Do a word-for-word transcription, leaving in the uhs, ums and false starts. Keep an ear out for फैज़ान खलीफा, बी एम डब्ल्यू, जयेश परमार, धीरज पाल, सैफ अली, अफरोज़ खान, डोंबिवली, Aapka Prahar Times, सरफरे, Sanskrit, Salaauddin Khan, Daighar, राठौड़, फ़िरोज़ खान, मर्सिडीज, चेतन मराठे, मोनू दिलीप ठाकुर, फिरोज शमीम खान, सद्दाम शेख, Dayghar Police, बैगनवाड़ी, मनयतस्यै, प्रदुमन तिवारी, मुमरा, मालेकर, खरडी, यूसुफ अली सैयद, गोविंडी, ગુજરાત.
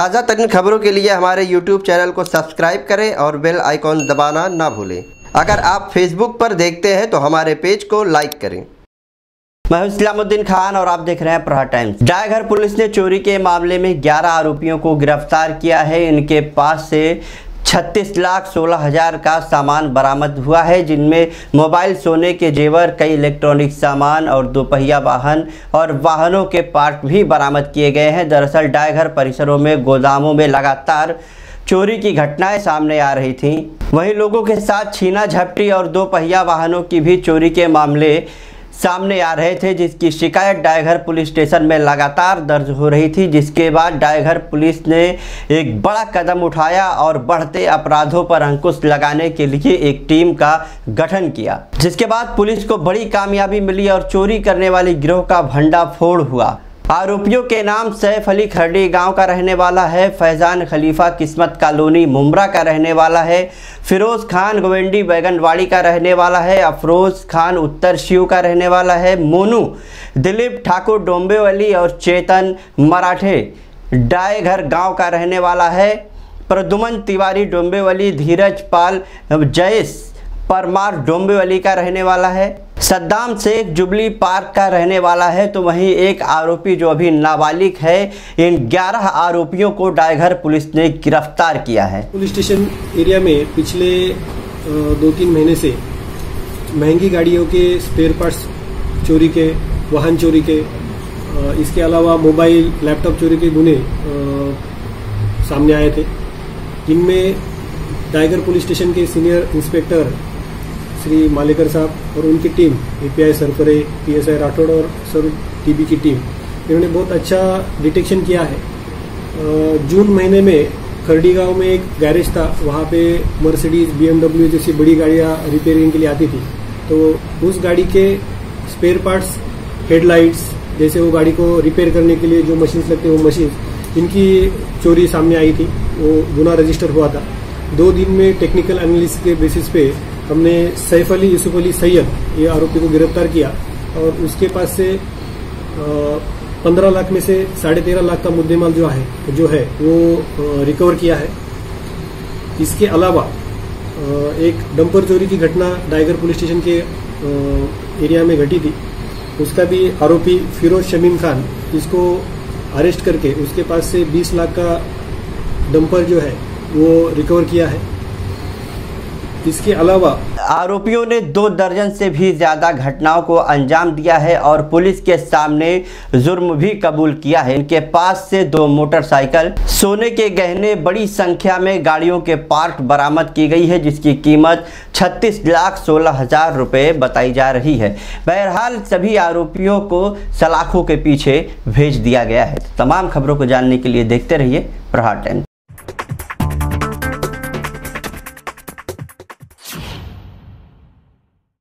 ताज़ा तरीन खबरों के लिए हमारे यूट्यूब चैनल को सब्सक्राइब करें और बेल आइकॉन दबाना ना भूलें। अगर आप फेसबुक पर देखते हैं तो हमारे पेज को लाइक करें। मैं हूं सलाउद्दीन खान और आप देख रहे हैं प्रहार टाइम्स। डायघर पुलिस ने चोरी के मामले में ग्यारह आरोपियों को गिरफ्तार किया है। इनके पास से छत्तीस लाख सोलह हज़ार का सामान बरामद हुआ है, जिनमें मोबाइल, सोने के जेवर, कई इलेक्ट्रॉनिक सामान और दोपहिया वाहन और वाहनों के पार्ट भी बरामद किए गए हैं। दरअसल डायघर परिसरों में गोदामों में लगातार चोरी की घटनाएं सामने आ रही थीं। वहीं लोगों के साथ छीना झपटी और दोपहिया वाहनों की भी चोरी के मामले सामने आ रहे थे, जिसकी शिकायत डायघर पुलिस स्टेशन में लगातार दर्ज हो रही थी, जिसके बाद डायघर पुलिस ने एक बड़ा कदम उठाया और बढ़ते अपराधों पर अंकुश लगाने के लिए एक टीम का गठन किया, जिसके बाद पुलिस को बड़ी कामयाबी मिली और चोरी करने वाली गिरोह का भंडाफोड़ हुआ। आरोपियों के नाम सैफ अली खरडी गांव का रहने वाला है, फैज़ान खलीफा किस्मत कॉलोनी मुमरा का रहने वाला है, फ़िरोज़ खान गोविंडी बैगनवाड़ी का रहने वाला है, अफरोज़ खान उत्तर शिव का रहने वाला है, मोनू दिलीप ठाकुर डोंबिवली और चेतन मराठे डायघर गांव का रहने वाला है, प्रदुमन तिवारी डोंबिवली, धीरज पाल जयेश परमार डोंबिवली का रहने वाला है, सद्दाम शेख जुबली पार्क का रहने वाला है। तो वहीं एक आरोपी जो अभी नाबालिग है, इन ग्यारह आरोपियों को डायघर पुलिस ने गिरफ्तार किया है। पुलिस स्टेशन एरिया में पिछले दो तीन महीने से महंगी गाड़ियों के स्पेयर पार्ट्स चोरी के, वाहन चोरी के, इसके अलावा मोबाइल, लैपटॉप चोरी के गुने सामने आए थे, जिनमें डायघर पुलिस स्टेशन के सीनियर इंस्पेक्टर श्री मालेकर साहब और उनकी टीम, A P I सरफरे, P S I राठौड़ और सर टी बी की टीम, इन्होंने बहुत अच्छा डिटेक्शन किया है। जून महीने में खरडी गांव में एक गैरेज था, वहाँ पे मर्सिडीज, बी एम डब्ल्यू जैसी बड़ी गाड़ियाँ रिपेयरिंग के लिए आती थी। तो उस गाड़ी के स्पेयर पार्ट्स, हेडलाइट्स, जैसे वो गाड़ी को रिपेयर करने के लिए जो मशीन्स लगते हैं वो मशीन्स, इनकी चोरी सामने आई थी, वो गुना रजिस्टर हुआ था। दो दिन में टेक्निकल एनालिसिस के बेसिस पे हमने सैफ अली, यूसुफ अली सैयद, ये आरोपी को गिरफ्तार किया और उसके पास से पंद्रह लाख में से साढ़े तेरह लाख का मुद्देमाल जो है जो है वो रिकवर किया है। इसके अलावा एक डंपर चोरी की घटना डायघर पुलिस स्टेशन के एरिया में घटी थी, उसका भी आरोपी फिरोज शमीम खान, इसको अरेस्ट करके उसके पास से बीस लाख का डंपर जो है वो रिकवर किया है। इसके अलावा आरोपियों ने दो दर्जन से भी ज़्यादा घटनाओं को अंजाम दिया है और पुलिस के सामने जुर्म भी कबूल किया है। इनके पास से दो मोटरसाइकिल, सोने के गहने, बड़ी संख्या में गाड़ियों के पार्ट बरामद की गई है, जिसकी कीमत छत्तीस लाख सोलह हजार रुपये बताई जा रही है। बहरहाल सभी आरोपियों को सलाखों के पीछे भेज दिया गया है। तमाम खबरों को जानने के लिए देखते रहिए प्रहार टाइम्स।